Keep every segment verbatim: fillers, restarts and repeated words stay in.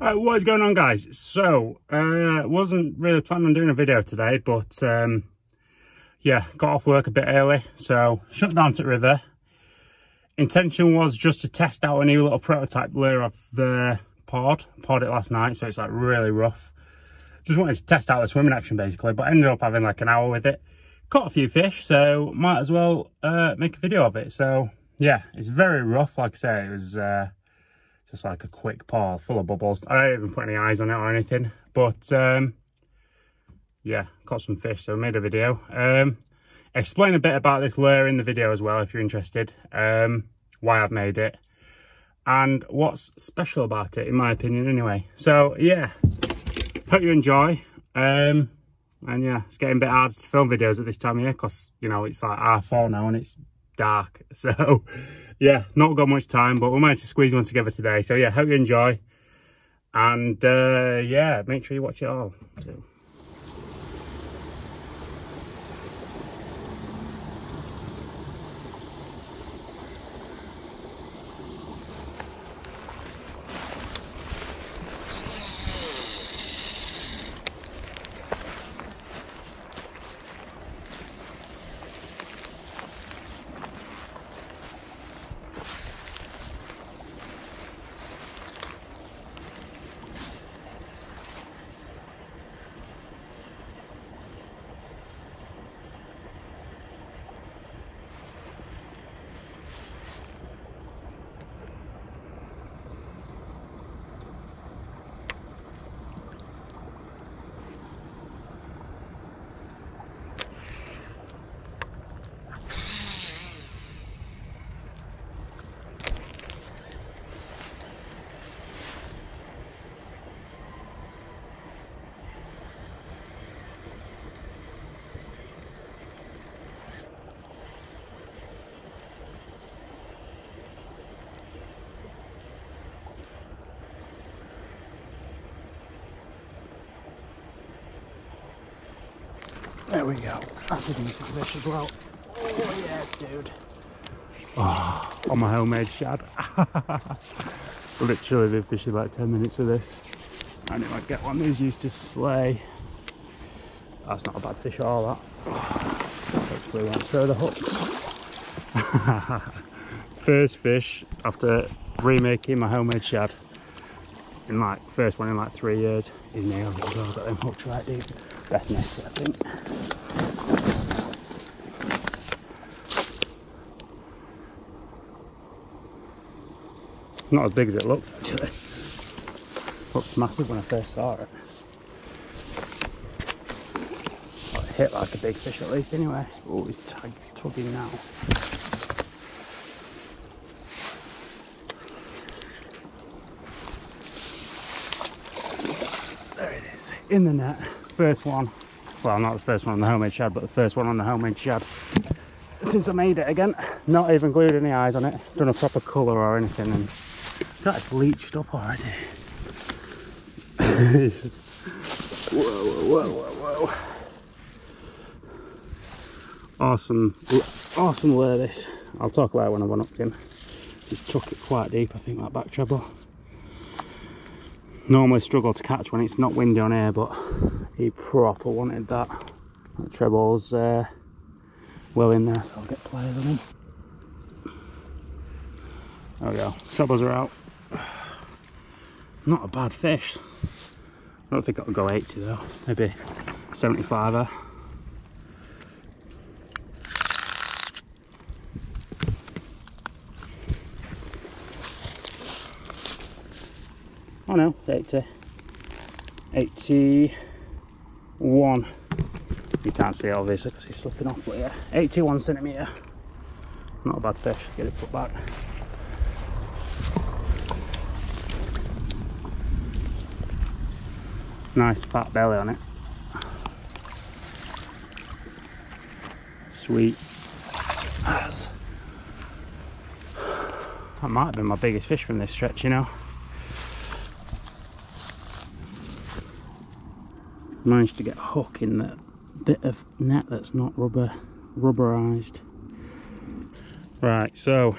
Uh, what is going on, guys? So uh wasn't really planning on doing a video today, but um yeah, got off work a bit early, so shut down to the river. Intention was just to test out a new little prototype layer of the pod. Pod it last night, so it's like really rough. Just wanted to test out the swimming action basically, but ended up having like an hour with it. Caught a few fish, so might as well uh make a video of it. So yeah, it's very rough. Like I say, it was uh just like a quick paw full of bubbles. I don't even put any eyes on it or anything, but um yeah, caught some fish, so made a video. Um explain a bit about this lure in the video as well if you're interested, um why I've made it and what's special about it in my opinion anyway. So yeah, hope you enjoy. Um and yeah, it's getting a bit hard to film videos at this time of year because, you know, it's like half four now and it's dark, so yeah, not got much time, but we managed to squeeze one together today. So yeah, hope you enjoy, and uh yeah, make sure you watch it all. So. There we go. That's a decent fish as well. Oh yes, dude. Oh, on my homemade shad. Literally been fishing like ten minutes with this. I knew I'd get one who's used to slay. That's not a bad fish at all, that. Hopefully won't throw the hooks. First fish after remaking my homemade shad. In like, first one in like three years. He's nailed it as well, got them hooked right deep. Best nest, I think. Not as big as it looked, actually. Looked massive when I first saw it. Well, it hit like a big fish at least anyway. Oh, he's tug tugging now. There it is, in the net. First one, well, not the first one on the homemade shad, but the first one on the homemade shad since I made it again. Not even glued any eyes on it, done a proper colour or anything, and that's bleached up already. Just, whoa, whoa, whoa, whoa, whoa. Awesome, awesome lure this. I'll talk about it when I've one-upped him. Just took it quite deep, I think, that back treble. Normally struggle to catch when it's not windy on here, but he proper wanted that. That treble's uh, well in there, so I'll get players on him. There we go, trebles are out. Not a bad fish. I don't think it'll go eighty though, maybe seventy-five-er. Oh no, it's eighty, eighty-one, you can't see it obviously because he's slipping off, but yeah, eighty-one centimetre, not a bad fish, get it put back. Nice fat belly on it, sweet as. That might have been my biggest fish from this stretch, you know. Managed to get a hook in that bit of net that's not rubber rubberized. Right, so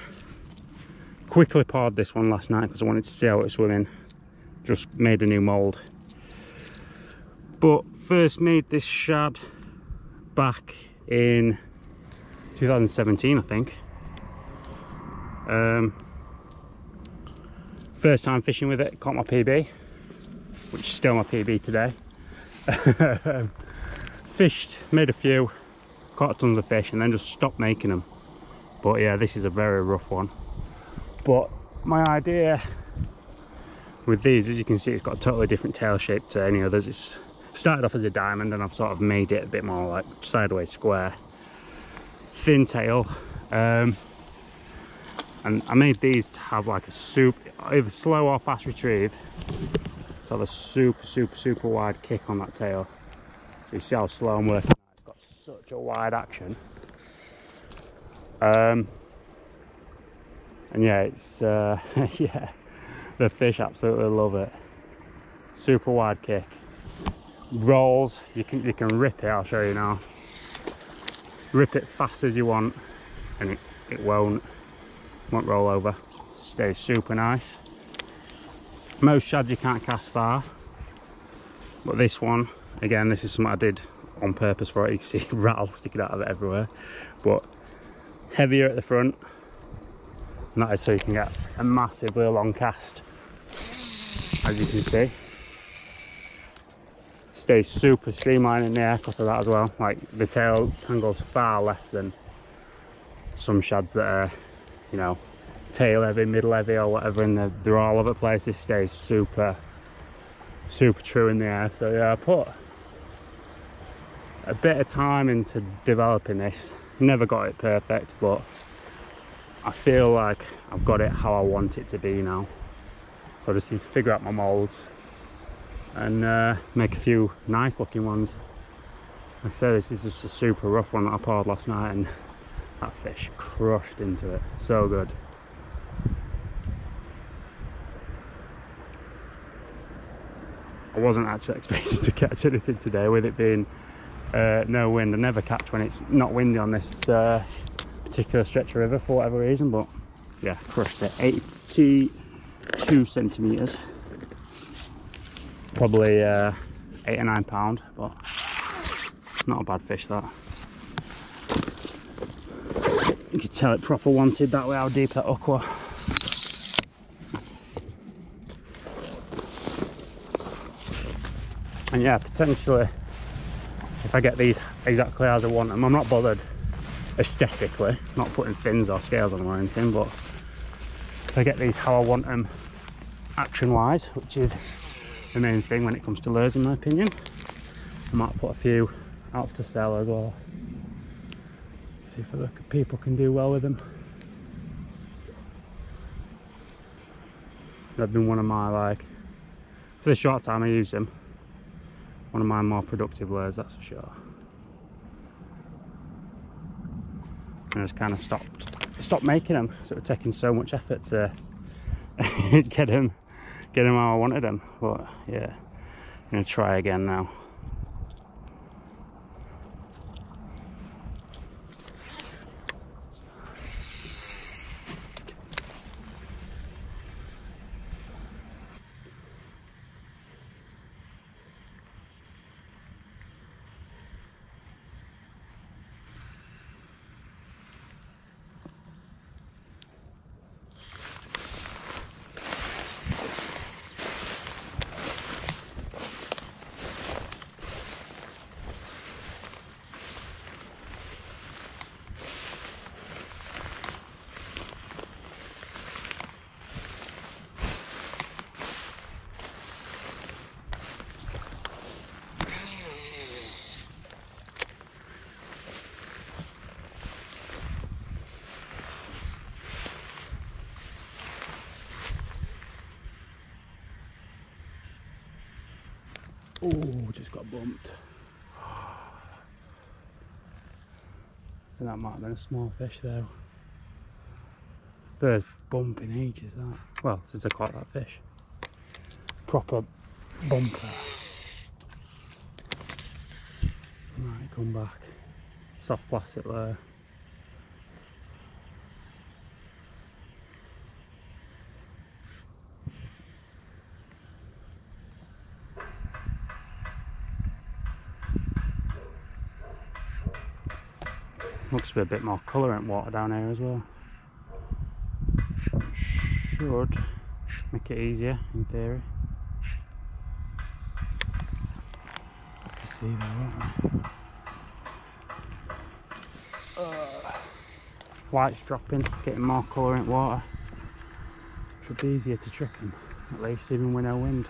quickly pawed this one last night because I wanted to see how it was swimming. just made a new mould. But first made this shad back in two thousand seventeen, I think. Um, first time fishing with it, caught my P B, which is still my P B today. Fished, made a few, caught tons of fish, and then just stopped making them. But yeah, this is a very rough one. But my idea with these, as you can see, it's got a totally different tail shape to any others. It's started off as a diamond, and I've sort of made it a bit more like sideways square, thin tail. Um, and I made these to have like a super, either slow or fast retrieve, to have a super, super, super wide kick on that tail. So you see how slow I'm working. It's got such a wide action. Um, and yeah, it's uh, yeah, the fish absolutely love it. Super wide kick, rolls. You can you can rip it. I'll show you now. Rip it fast as you want, and it it won't won't roll over. Stays super nice. Most shads you can't cast far, but this one again. This is something I did on purpose for it. You can see rattle sticking out of it everywhere, but heavier at the front, and that is so you can get a massively long cast. As you can see, stays super streamlined in the air because of that as well. Like the tail tangles far less than some shads that are, you know, tail heavy, middle heavy, or whatever, and they're, they're all over the place. This stays super, super true in the air. So yeah, I put a bit of time into developing this. Never got it perfect, but I feel like I've got it how I want it to be now. So I just need to figure out my moulds and uh, make a few nice looking ones. Like I say, this is just a super rough one that I poured last night, and that fish crushed into it. So good. I wasn't actually expecting to catch anything today with it being Uh, no wind. I never catch when it's not windy on this uh, particular stretch of river for whatever reason, but yeah, crushed it. eighty-two centimetres, probably uh, eight or nine pound, but not a bad fish that. You could tell it proper wanted that way how deep that hook was. And yeah, potentially, if I get these exactly as I want them, I'm not bothered aesthetically, not putting fins or scales on them or anything, but if I get these how I want them action-wise, which is the main thing when it comes to lures in my opinion, I might put a few out to sell as well. See if I look, people can do well with them. They've been one of my, like, for the short time I use them, one of my more productive lures, that's for sure. And I just kind of stopped stopped making them, so it was taking so much effort to get them get them how I wanted them. But yeah, I'm gonna try again now. Oh, just got bumped. I think that might have been a small fish though. First bump in ages, that. Well, since I caught that fish. Proper bumper. Right, come back. Soft plastic there. Looks to be a bit more colour and water down here as well. Should make it easier in theory. Have to see that. Uh, Lights dropping, getting more colourant water. Should be easier to trick them, at least, even with no wind.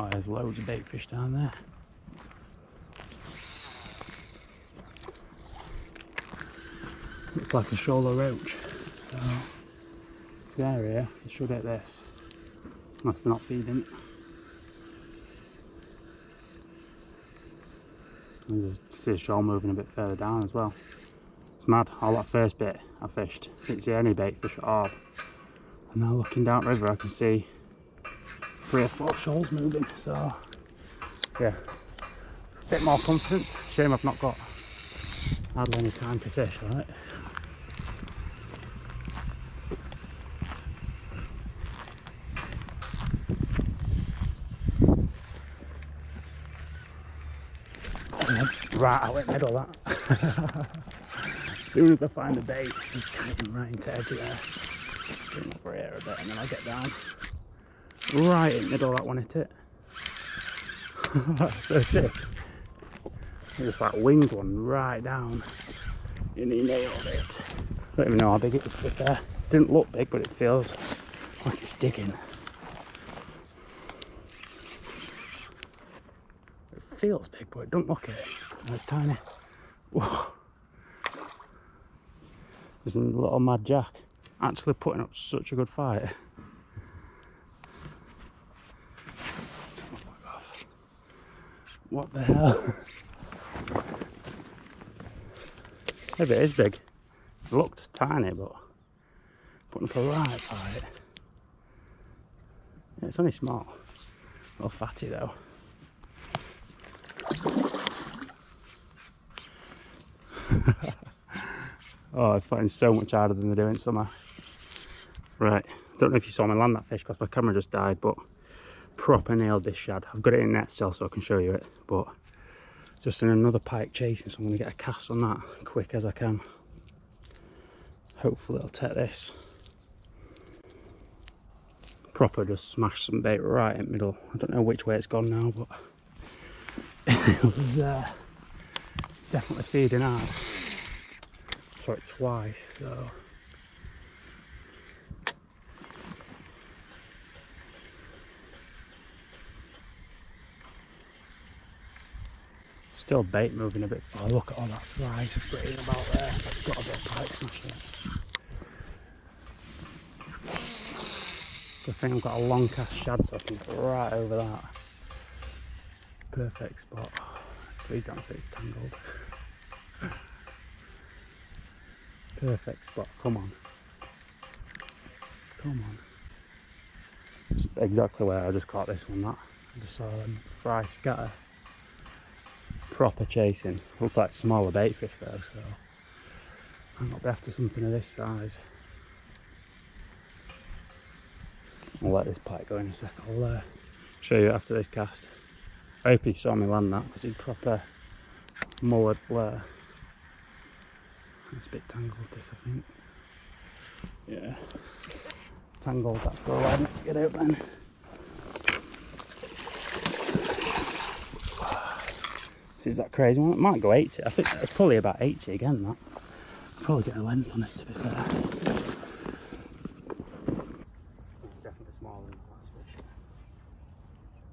Oh, there's loads of bait fish down there. Looks like a shoaler roach. So the area, you should get this. Unless they're not feeding. You just see a shoal moving a bit further down as well. It's mad how that first bit I fished, I didn't see any bait fish at all. And now looking down river I can see three or four shoals moving, so yeah, a bit more confidence. Shame I've not got hardly any time to fish, right? Right out in the middle of that. As soon as I find the bait, just kite them right into edge of there. Bring over here a bit and then I'll get down. Right in the middle of that one hit it. So sick. Just like winged one right down. And he nailed it. I don't even know how big it is to be fair. Didn't look big, but it feels like it's digging. It feels big, but it doesn't look it. And it's tiny. Whoa. There's a little mad jack. Actually putting up such a good fight. What the hell? Maybe it is big. It looked tiny, but putting up a right fight. Yeah, it's only small. A little fatty though. Oh, I'm fighting so much harder than they do in summer. Right, don't know if you saw me land that fish because my camera just died, but proper nailed this shad. I've got it in net still so I can show you it, but just in another pike chasing, so I'm going to get a cast on that quick as I can. Hopefully I'll take this. Proper just smashed some bait right in the middle. I don't know which way it's gone now, but it was uh, definitely feeding out. Saw it twice, so still bait moving a bit. Oh, look at all that fly spraying about there. It's got a bit of pike smashing. Good thing I've got a long cast shad so I can get right over that. Perfect spot. Please don't say it's tangled. Perfect spot. Come on. Come on. It's exactly where I just caught this one. That I just saw them fry scatter. Proper chasing. Looked like smaller bait fish though, so I might be after something of this size. I'll let this pike go in a sec. I'll uh, show you after this cast. I hope you saw me land that because it's proper mullered blur. It's a bit tangled this I think. Yeah. Tangled, that's all right. Let's get out then. Is that crazy one? It might go eighty. I think it's probably about eighty again. That I'll probably get a length on it to be fair. It's definitely smaller than the last fish.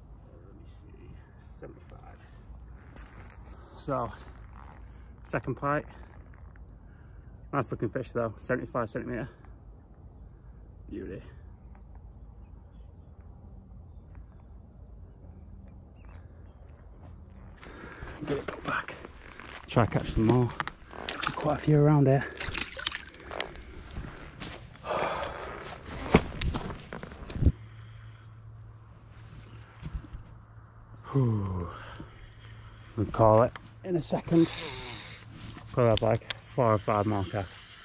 Let me see, seventy-five. So, second pike. Nice looking fish though. Seventy-five centimetre. Beauty. Get it back. Try catch some more. Quite a few around here. Whew. We'll call it in a second. Probably have like four or five more casts.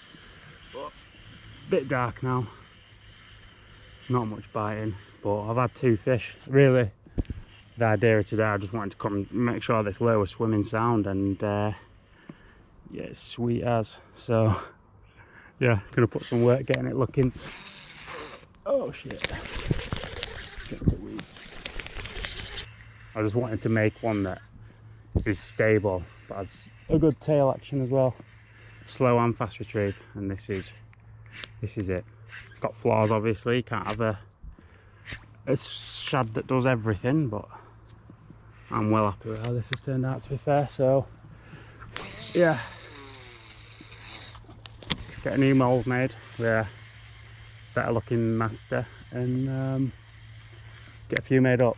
But bit dark now. Not much biting, but I've had two fish. Really, the idea of today, I just wanted to come make sure this lure was swimming sound, and uh, yeah, it's sweet as. So yeah, gonna put some work getting it looking. Oh shit. Get to weeds. I just wanted to make one that is stable, but has a good tail action as well. Slow and fast retrieve, and this is this is it. It's got flaws obviously, you can't have a a shad that does everything, but I'm well happy with how this has turned out, to be fair. So yeah, get a new mould made with a better looking master, and um, get a few made up,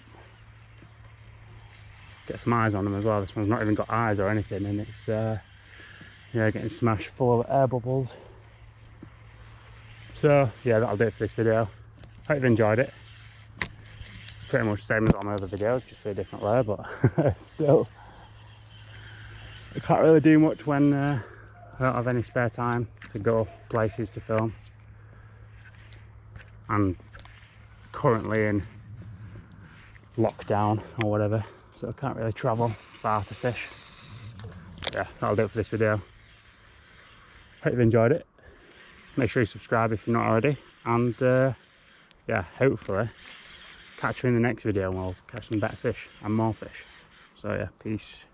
get some eyes on them as well. This one's not even got eyes or anything, and it's uh, yeah, getting smashed full of air bubbles. So yeah, that'll do it for this video. Hope you've enjoyed it. Pretty much the same as all my other videos, just for a different layer, but still I can't really do much when uh, I don't have any spare time to go places to film. I'm currently in lockdown or whatever, so I can't really travel far to fish. But yeah, that'll do it for this video. Hope you've enjoyed it. Make sure you subscribe if you're not already, and uh, yeah, hopefully catch you in the next video and we'll catch some better fish and more fish. So yeah, peace.